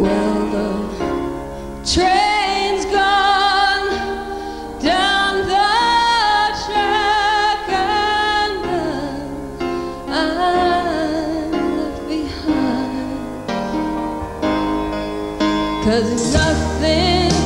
Well, the train's gone down the track, and I'm left behind, 'cause nothing